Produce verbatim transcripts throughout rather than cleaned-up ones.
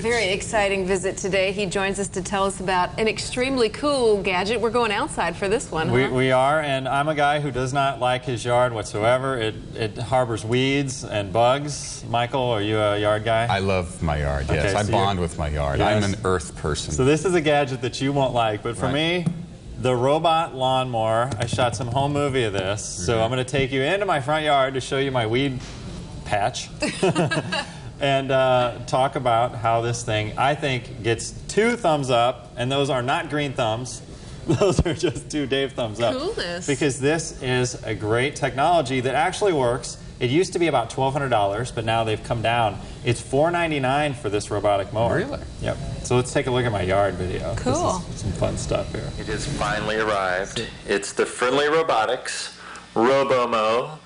Very exciting visit today. He joins us to tell us about an extremely cool gadget. We're going outside for this one, huh? We, we are, and I'm a guy who does not like his yard whatsoever. It, it harbors weeds and bugs. Michael, are you a yard guy? I love my yard, yes. Okay, so I bond with my yard. Yes. I'm an earth person. So this is a gadget that you won't like, but for right. me, the robot lawnmower. I shot some home movie of this, so I'm going to take you into my front yard to show you my weed patch. And uh, talk about how this thing, I think, gets two thumbs up, and those are not green thumbs. Those are just two Dave thumbs up. Coolest. Because this is a great technology that actually works. It used to be about twelve hundred dollars, but now they've come down. It's four ninety-nine for this robotic mower. Really? Yep. So let's take a look at my yard video. Cool. This is some fun stuff here. It has finally arrived. It's the Friendly Robotics Robomow.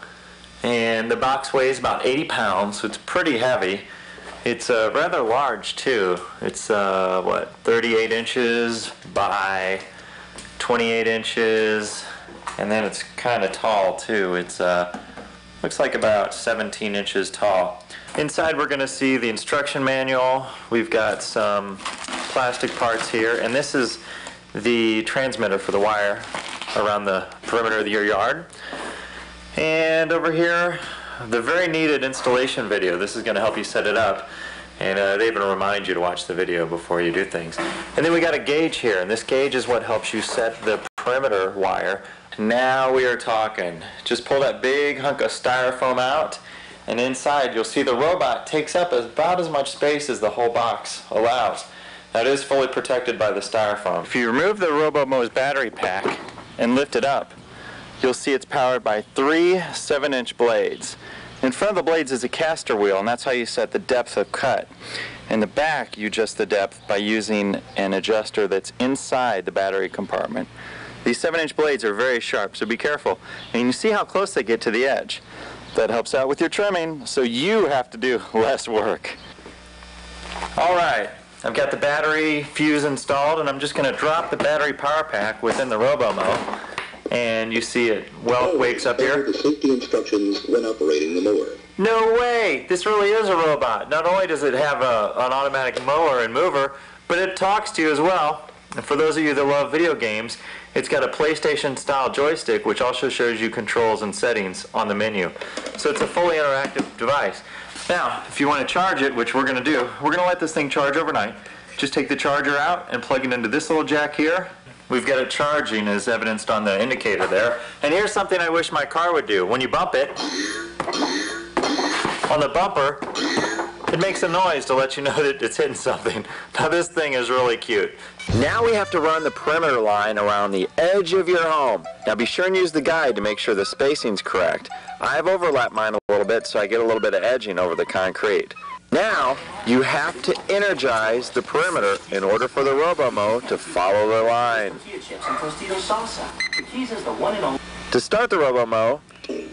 And the box weighs about eighty pounds, so it's pretty heavy. It's uh, rather large, too. It's, uh, what, thirty-eight inches by twenty-eight inches. And then it's kind of tall, too. It's uh, looks like about seventeen inches tall. Inside, we're going to see the instruction manual. We've got some plastic parts here. And this is the transmitter for the wire around the perimeter of your yard. And over here, the very needed installation video. This is going to help you set it up. And uh, they even remind you to watch the video before you do things. And then we got a gauge here. And this gauge is what helps you set the perimeter wire. Now we are talking. Just pull that big hunk of styrofoam out. And inside, you'll see the robot takes up about as much space as the whole box allows. That is fully protected by the styrofoam. If you remove the Robomow's battery pack and lift it up, you'll see it's powered by three seven-inch blades. In front of the blades is a caster wheel, and that's how you set the depth of cut. In the back, you adjust the depth by using an adjuster that's inside the battery compartment. These seven-inch blades are very sharp, so be careful. And you see how close they get to the edge. That helps out with your trimming, so you have to do less work. All right, I've got the battery fuse installed, and I'm just going to drop the battery power pack within the Robomow. And you see it well wakes up here. The safety instructions when operating the mower. No way! This really is a robot. Not only does it have a, an automatic mower and mover, but it talks to you as well. And for those of you that love video games, it's got a PlayStation style joystick which also shows you controls and settings on the menu. So it's a fully interactive device. Now, if you want to charge it, which we're going to do, we're going to let this thing charge overnight. Just take the charger out and plug it into this little jack here. We've got it charging as evidenced on the indicator there. And here's something I wish my car would do. When you bump it, on the bumper, it makes a noise to let you know that it's hitting something. Now this thing is really cute. Now we have to run the perimeter line around the edge of your home. Now be sure and use the guide to make sure the spacing's correct. I've overlapped mine a little bit so I get a little bit of edging over the concrete. Now, you have to energize the perimeter in order for the Robomow to follow the line. To start the Robomow,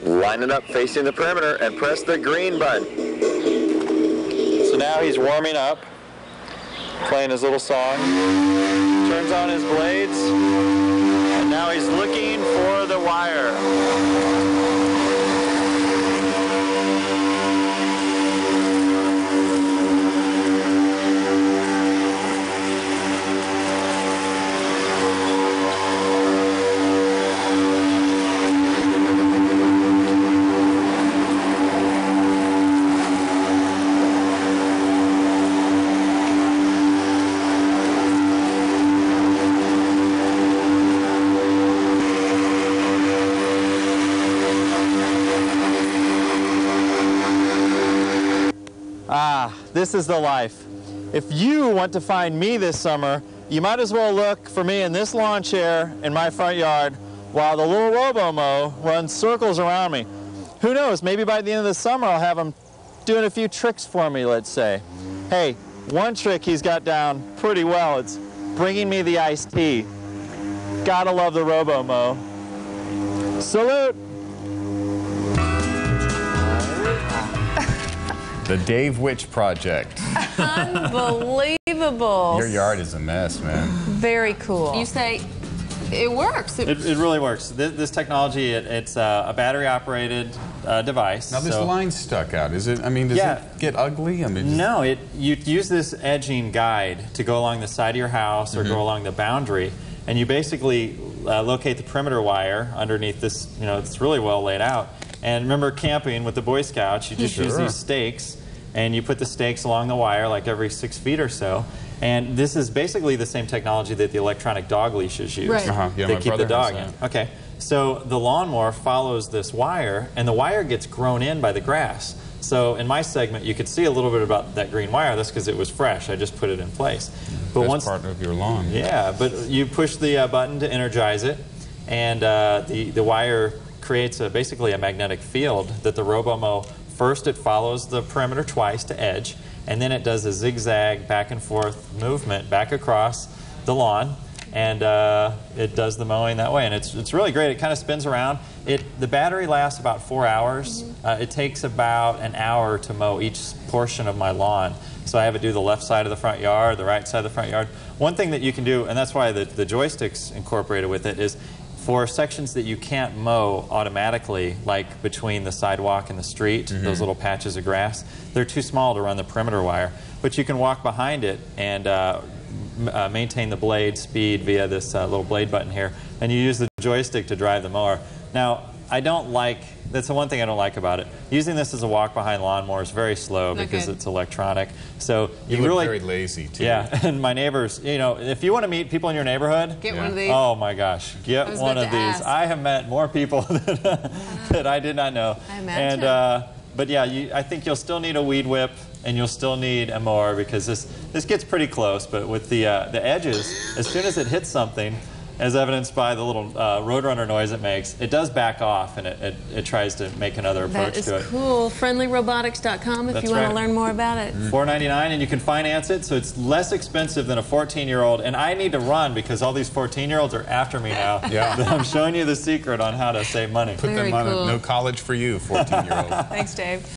line it up facing the perimeter and press the green button. So now he's warming up, playing his little song, turns on his blades, and now he's looking for the wire. Ah, this is the life. If you want to find me this summer, you might as well look for me in this lawn chair in my front yard while the little Robomow runs circles around me. Who knows, maybe by the end of the summer I'll have him doing a few tricks for me, let's say. Hey, one trick he's got down pretty well, it's bringing me the iced tea. Gotta love the Robomow. Salute! The Dave Witch Project. Unbelievable. Your yard is a mess, man. Very cool. You say it works. It, it, it really works. This, this technology, it, it's uh, a battery-operated uh, device. Now, this so. line stuck out. Is it? I mean, does yeah. it get ugly? I mean, no. It you use this edging guide to go along the side of your house or mm-hmm. go along the boundary, and you basically uh, locate the perimeter wire underneath this. You know, it's really well laid out. And remember camping with the Boy Scouts, you just sure. use these stakes, and you put the stakes along the wire like every six feet or so. And this is basically the same technology that the electronic dog leashes use. Right. Uh-huh. Yeah, they keep the dog in. Okay. So the lawnmower follows this wire, and the wire gets grown in by the grass. So in my segment, you could see a little bit about that green wire. That's because it was fresh. I just put it in place. But that's once, part of your lawn. Yeah, but you push the uh, button to energize it, and uh, the, the wire creates a, basically a magnetic field that the Robomow, first it follows the perimeter twice to edge, and then it does a zigzag back and forth movement back across the lawn, and uh, it does the mowing that way. And it's, it's really great. It kind of spins around. It, the battery lasts about four hours. Mm-hmm. uh, it takes about an hour to mow each portion of my lawn. So I have it do the left side of the front yard, the right side of the front yard. One thing that you can do, and that's why the, the joystick's incorporated with it, is for sections that you can't mow automatically, like between the sidewalk and the street, mm-hmm. those little patches of grass, they're too small to run the perimeter wire. But you can walk behind it and uh, uh, maintain the blade speed via this uh, little blade button here, and you use the joystick to drive the mower. Now, I don't like, that's the one thing I don't like about it. Using this as a walk-behind lawnmower is very slow Not because good. It's electronic. So you, you look really, very lazy, too. Yeah, and my neighbors, you know, if you want to meet people in your neighborhood, get yeah. one of these. Oh, my gosh, get one of these. Ask. I have met more people that, uh, that I did not know. I imagine. And, uh, but, yeah, you, I think you'll still need a weed whip, and you'll still need a mower because this, this gets pretty close. But with the, uh, the edges, as soon as it hits something, as evidenced by the little uh, Roadrunner noise it makes, it does back off, and it, it, it tries to make another approach to it. That is cool. friendly robotics dot com if That's you want right. to learn more about it. four ninety-nine, and you can finance it, so it's less expensive than a fourteen-year-old. And I need to run because all these fourteen-year-olds are after me now. Yeah. I'm showing you the secret on how to save money. Put Very them on cool. a no college for you, fourteen-year-old. Thanks, Dave.